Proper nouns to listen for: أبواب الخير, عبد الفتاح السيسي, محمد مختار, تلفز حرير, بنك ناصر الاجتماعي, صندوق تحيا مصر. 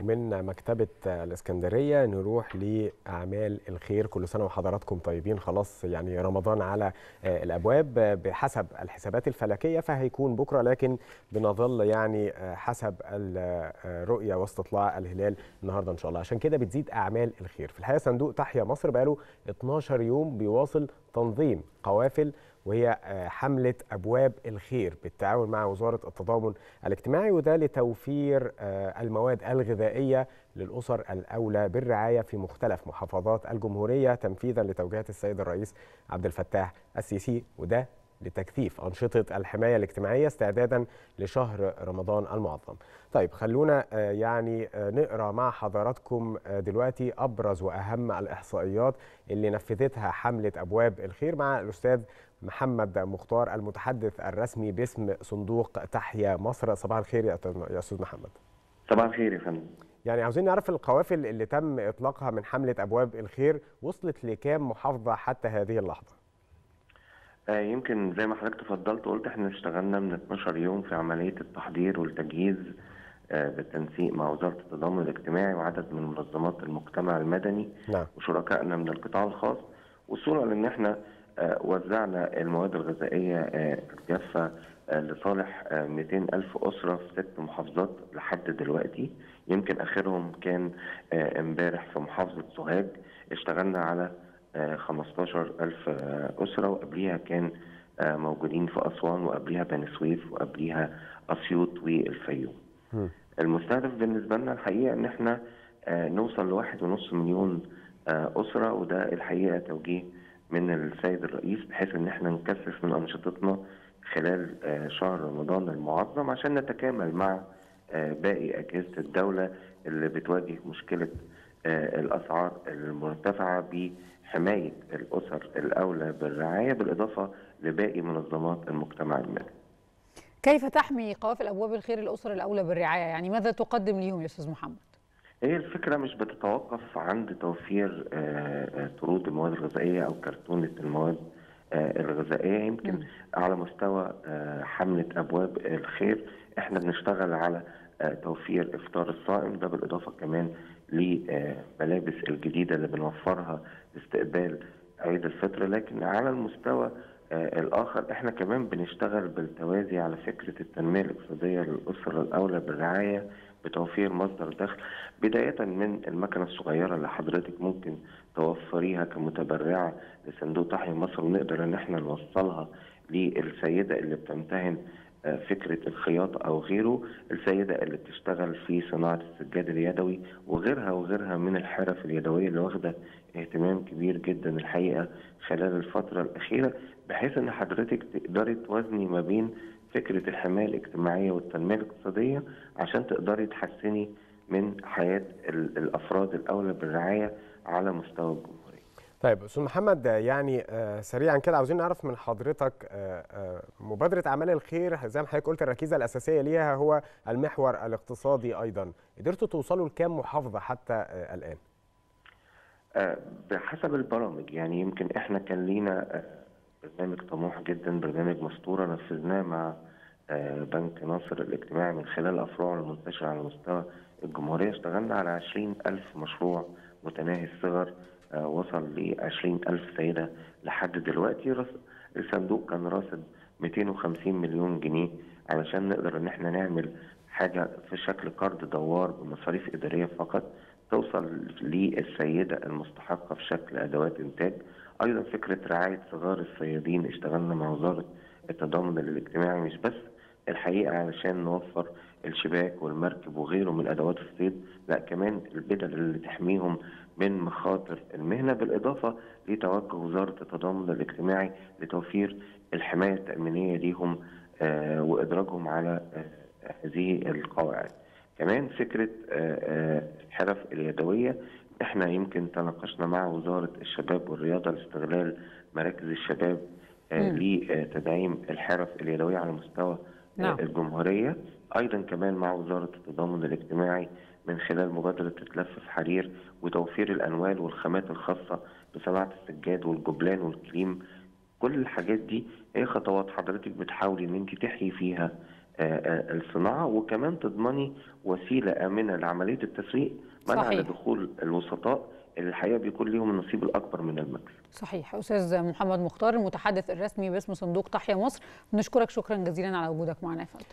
من مكتبة الإسكندرية نروح لأعمال الخير. كل سنة وحضراتكم طيبين. خلاص يعني رمضان على الأبواب بحسب الحسابات الفلكية، فهيكون بكرة، لكن بنظل يعني حسب الرؤية واستطلاع الهلال النهاردة إن شاء الله، عشان كده بتزيد أعمال الخير. في الحقيقة صندوق تحيا مصر بقاله 12 يوم بيواصل تنظيم قوافل، وهي حملة أبواب الخير بالتعاون مع وزارة التضامن الاجتماعي، وده لتوفير المواد الغذائية للأسر الأولى بالرعاية في مختلف محافظات الجمهورية، تنفيذا لتوجيهات السيد الرئيس عبد الفتاح السيسي، وده لتكثيف أنشطة الحماية الاجتماعية استعدادا لشهر رمضان المعظم. طيب خلونا يعني نقرأ مع حضراتكم دلوقتي أبرز وأهم الإحصائيات اللي نفذتها حملة أبواب الخير مع الأستاذ محمد مختار المتحدث الرسمي باسم صندوق تحيا مصر. صباح الخير يا أستاذ محمد. صباح الخير يا فندم. يعني عاوزين نعرف القوافل اللي تم إطلاقها من حملة أبواب الخير وصلت لكام محافظة حتى هذه اللحظة؟ يمكن زي ما حضرتك تفضلت وقلت احنا اشتغلنا من 12 يوم في عملية التحضير والتجهيز بالتنسيق مع وزارة التضامن الاجتماعي وعدد من منظمات المجتمع المدني وشركائنا من القطاع الخاص، وصولا لان احنا وزعنا المواد الغذائية الجافة لصالح 200,000 أسرة في 6 محافظات لحد دلوقتي. يمكن آخرهم كان امبارح في محافظة سوهاج، اشتغلنا على 15,000 أسرة، وقبليها كان موجودين في أسوان، وقبليها بني سويف، وقبليها أسيوط والفيوم. المستهدف بالنسبة لنا الحقيقة إن احنا نوصل لواحد ونص مليون أسرة، وده الحقيقة توجيه من السيد الرئيس بحيث إن احنا نكثف من أنشطتنا خلال شهر رمضان المعظم عشان نتكامل مع باقي أجهزة الدولة اللي بتواجه مشكلة الأسعار المرتفعة بحماية الأسر الأولى بالرعاية، بالإضافة لباقي منظمات المجتمع المدني. كيف تحمي قوافل أبواب الخير الأسر الأولى بالرعاية؟ يعني ماذا تقدم ليهم يا أستاذ محمد؟ هي الفكرة مش بتتوقف عند توفير طرود المواد الغذائية أو كرتونة المواد الغذائية. يمكن على مستوى حملة أبواب الخير احنا بنشتغل على توفير إفطار الصائم، ده بالإضافة كمان لملابس الجديدة اللي بنوفرها لاستقبال عيد الفطر. لكن على المستوى الآخر احنا كمان بنشتغل بالتوازي على فكرة التنمية الاقتصادية للأسر الأولى بالرعاية بتوفير مصدر دخل، بداية من المكنة الصغيرة اللي حضرتك ممكن توفريها كمتبرعة لصندوق تحيا مصر، ونقدر ان احنا نوصلها للسيدة اللي بتمتهن فكرة الخياطة أو غيره، السيدة اللي بتشتغل في صناعة السجاد اليدوي وغيرها وغيرها من الحرف اليدوية اللي واخدة اهتمام كبير جدا الحقيقة خلال الفترة الأخيرة، بحيث إن حضرتك تقدري توازني ما بين فكرة الحماية الاجتماعية والتنمية الاقتصادية عشان تقدري تحسني من حياة الأفراد الأولى بالرعاية على مستوى الجمهورية. طيب أستاذ محمد، يعني سريعا كده عاوزين نعرف من حضرتك مبادرة أعمال الخير زي ما حضرتك قلت الركيزة الأساسية ليها هو المحور الاقتصادي، أيضا قدرتوا توصلوا لكام محافظة حتى الآن؟ بحسب البرامج، يعني يمكن احنا كان لينا برنامج طموح جدا، برنامج مستورة نفذناه مع بنك ناصر الاجتماعي من خلال أفرعه المنتشرة على مستوى الجمهورية. اشتغلنا على 20,000 مشروع متناهي الصغر، وصل ل 20,000 سيدة لحد دلوقتي. الصندوق كان راصد 250 مليون جنيه علشان نقدر ان احنا نعمل حاجة في شكل قرض دوار بمصاريف إدارية فقط توصل للسيدة المستحقة في شكل أدوات إنتاج. أيضا فكرة رعاية صغار الصيادين اشتغلنا مع وزارة التضامن الاجتماعي، مش بس الحقيقة علشان نوفر الشباك والمركب وغيره من أدوات الصيد، لا كمان البدل اللي تحميهم من مخاطر المهنة، بالإضافة لتوجه وزارة التضامن الاجتماعي لتوفير الحماية التأمينية ليهم وإدراجهم على هذه القواعد. كمان فكرة الحرف اليدوية، احنا يمكن تناقشنا مع وزارة الشباب والرياضة لاستغلال مراكز الشباب لتدعيم الحرف اليدوية على مستوى الجمهورية. أيضا كمان مع وزارة التضامن الاجتماعي من خلال مبادرة تلفز حرير وتوفير الأنوال والخامات الخاصة بصناعة السجاد والجبلان والكريم. كل الحاجات دي هي خطوات حضرتك بتحاولي إن أنت تحيي فيها الصناعة، وكمان تضمني وسيلة آمنة لعملية التسويق منع لدخول الوسطاء اللي الحقيقة بيكون ليهم النصيب الأكبر من المكسب. صحيح. أستاذ محمد مختار المتحدث الرسمي باسم صندوق تحيا مصر، بنشكرك شكرا جزيلا على وجودك معنا يا فندم.